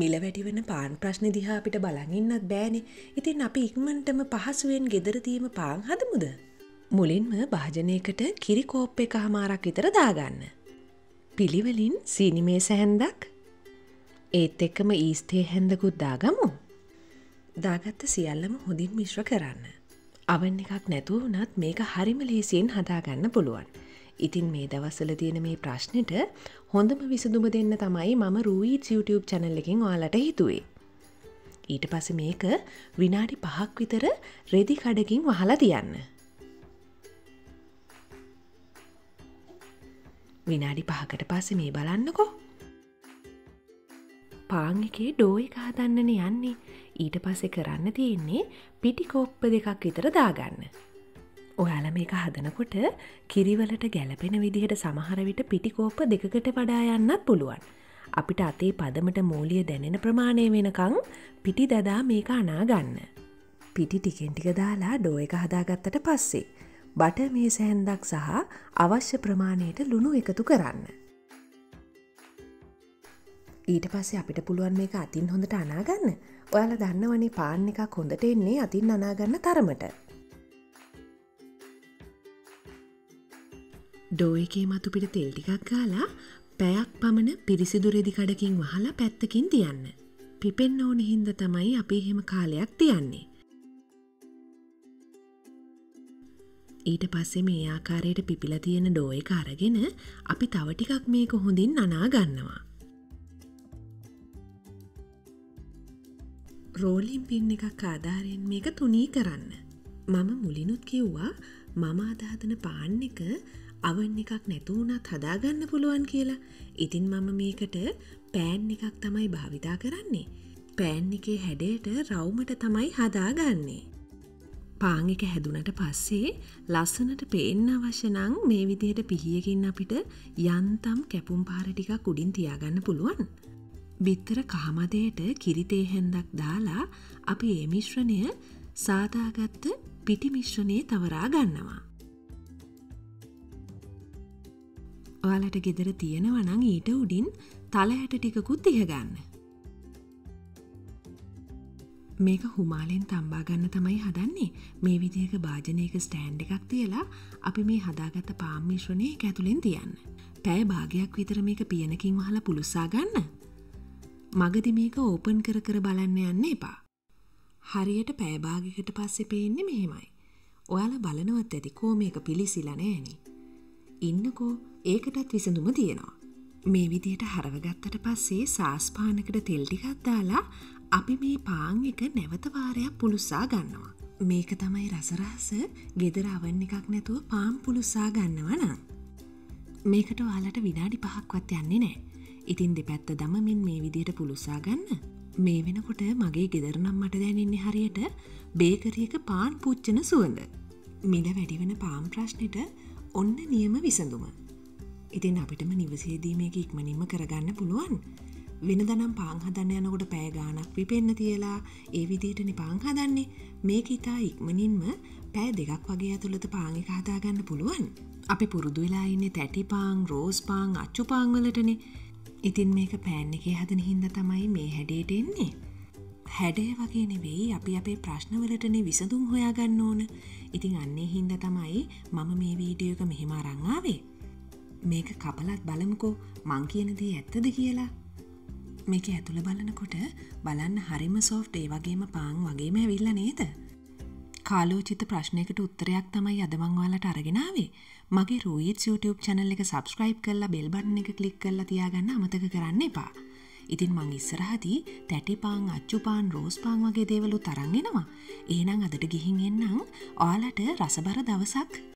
මිල වැඩි වෙන පාන් ප්‍රශ්න දිහා අපිට බලන් ඉන්නත් බෑනේ. ඉතින් අපි ඉක්මනටම පහසුවෙන් ගෙදර දීම පාන් හදමුද? මුලින්ම භාජනයකට කිරි කෝප් එකමාරක් විතර දාගන්න. පිළිවෙලින් සීනිමේ සැහැන්දක් ඒත් එක්කම ඊස්තේ හැන්දකුත් දාගමු. දාගත්ත සියල්ලම හොඳින් මිශ්‍ර කරන්න. අවන් එකක් නැතුව වුණත් මේක හරිම ලේසියෙන් හදාගන්න පුළුවන්. ඉතින් මේ දවස්වල තියෙන මේ ප්‍රශ්නෙට හොඳම විසඳුම දෙන්න තමයි මම රූයිට්ස් YouTube channel එකෙන් ඔයාලට හිතුවේ. ඊට පස්සේ මේක විනාඩි 5ක් විතර රෙදි කඩකින් වහලා තියන්න. විනාඩි 5කට පස්සේ මේ බලන්නකෝ. පාන් එකේ ඩෝ එක හදන්නනේ යන්නේ. ඊට පස්සේ කරන්න තියෙන්නේ පිටි කෝප්ප දෙකක් විතර දාගන්න. ඔයාලා මේක හදනකොට කිරිවලට ගැලපෙන විදිහට සමහර විට පිටිකෝප්ප දෙකකට වඩා යන්නත් පුළුවන්. අපිට අතේ පදමට මූලිය දැනෙන ප්‍රමාණය වෙනකන් පිටි දදා මේක අනා ගන්න. පිටි ටිකෙන් ටික දාලා ඩෝ එක හදාගත්තට පස්සේ බටර් මේ සෑන්දක් සහ අවශ්‍ය ප්‍රමාණයට ලුණු එකතු කරන්න. ඊට පස්සේ අපිට පුළුවන් මේක අතින් හොඳට අනා ගන්න. ඔයාලා දන්නවනේ පාන් එකක් හොඳට එන්නේ අතින් අනා ගන්න තරමට. ඩෝ එකේ මතු පිට තෙල් ටිකක් ගාලා පැයක් පමණ පිරිසිදු රෙදි කඩකින් වහලා පැත්තකින් තියන්න. පිපෙන්න ඕන හින්දා තමයි අපි එහෙම කාලයක් තියන්නේ. ඊට පස්සේ මේ ආකාරයට පිපිලා තියෙන ඩෝ එක අරගෙන අපි තව ටිකක් මේක හොඳින් නනා ගන්නවා. රෝලින් පින් එකක් ආධාරයෙන් මේක තුනී කරන්න. මම මුලිනුත් කිව්වා මම අදහන පාන් එක අවන් එකක් නැතු වුණත් හදාගන්න පුළුවන් කියලා. ඉතින් මම මේකට පෑන් එකක් තමයි භාවිතා කරන්නේ. පෑන් එකේ හැඩයට රවුමට තමයි හදාගන්නේ. පාන් එක හැදුනට පස්සේ ලස්සනට පේන්න අවශ්‍ය නම් මේ විදිහට පිහියකින් අපිට යන්තම් කැපුම් පාර ටිකක් උඩින් තියාගන්න පුළුවන්. බිත්තර කහමදයට කිරිතේ හැන්දක් දාලා අපි මේ මිශ්‍රණය සාදාගත්ත පිටි මිශ්‍රණයේ තවරා ගන්නවා. ඔයාලට ගෙදර තියෙනවා නම් ඊට උඩින් තලහැට ටිකකුත් තිය ගන්න. මේක හුමාලෙන් තම්බා ගන්න තමයි හදන්නේ. මේ විදිහක භාජනයක ස්ටෑන්ඩ් එකක් තියලා අපි මේ හදාගත්ත පාන් මිශ්‍රණය ඒක ඇතුලෙන් තියන්න. පැය භාගයක් විතර මේක පියනකින් වහලා පුළුසා ගන්න. මගදී මේක ඕපන් කර කර බලන්න යන්න එපා. හරියට පැය භාගයකට පස්සේ පේන්නේ මෙහෙමයි. ඔයාලා බලනවත් ඇති කොහොම මේක පිලිසිලා නැහෙනි. ඉන්නකෝ ඒකටත් විසඳුම තියෙනවා. මේ විදියට හරවගත්තට පස්සේ සාස්පානකට තෙල් ටිකක් දාලා අපි මේ පාන් එක නැවත වාරයක් පුලුසා ගන්නවා. මේක තමයි රස රහස ගෙදර අවන් එකක් නැතුව පාන් පුලුසා ගන්නවා නම්. මේකට ඔයාලට විනාඩි 5ක්වත් යන්නේ නැහැ. ඉතින් දෙපැත්ත දමමින් මේ විදියට පුලුසා ගන්න. මේ වෙනකොට මගේ ගෙදර නම් මට දැනෙන්නේ හරියට බේකරියක පාන් පුච්චන සුවඳ. මිල වැඩි වෙන පාන් ප්‍රශ්නෙට ඔන්න නියම විසඳුම. ඉතින් අපිටම නිවසේදී මේක ඉක්මනින්ම කරගන්න පුළුවන්. වෙනදනම් පාන් හදන්න යනකොට පැය ගාණක් පිපෙන්න තියලා ඒ විදිහටනේ පාන් හදන්නේ. මේක ඉතා ඉක්මනින්ම පැය දෙකක් වගේ ඇතුළත පාන් එක හදාගන්න පුළුවන්. අපි පුරුදු වෙලා ඉන්නේ තැටි පාන්, රෝස් පාන්, අච්චු පාන් වලටනේ. ඉතින් මේක පෑන් එකේ හදන හින්දා තමයි මේ හැඩයට එන්නේ. හැඩය වගේ නෙවෙයි අපි අපේ ප්‍රශ්න වලටනේ විසඳුම් හොයාගන්න ඕන. ඉතින් අන්නේ හින්දා තමයි මම මේ වීඩියෝ එක මෙහෙම අරන් ආවේ. මේක කපලත් බලමුකෝ මං කියන දේ ඇත්තද කියලා. මේක ඇතුළ බලනකොට බලන්න හරිම සොෆ්ට් ඒ වගේම පාන් වගේම ඇවිල්ලා නේද? කාලෝචිත ප්‍රශ්නයකට උත්තරයක් තමයි අද මං ඔයාලට අරගෙන ආවේ. මගේ රූයිට්ස් YouTube channel එක subscribe කරලා bell button එක click කරලා තියාගන්න අමතක කරන්න එපා. ඉතින් මං ඉස්සරහදී තැටි පාන්, අච්චු පාන්, රෝස් පාන් වගේ දේවලු තරම් එනවා. එහෙනම් අදට ගිහින් එන්නම්. ඔයාලට රසබර දවසක්.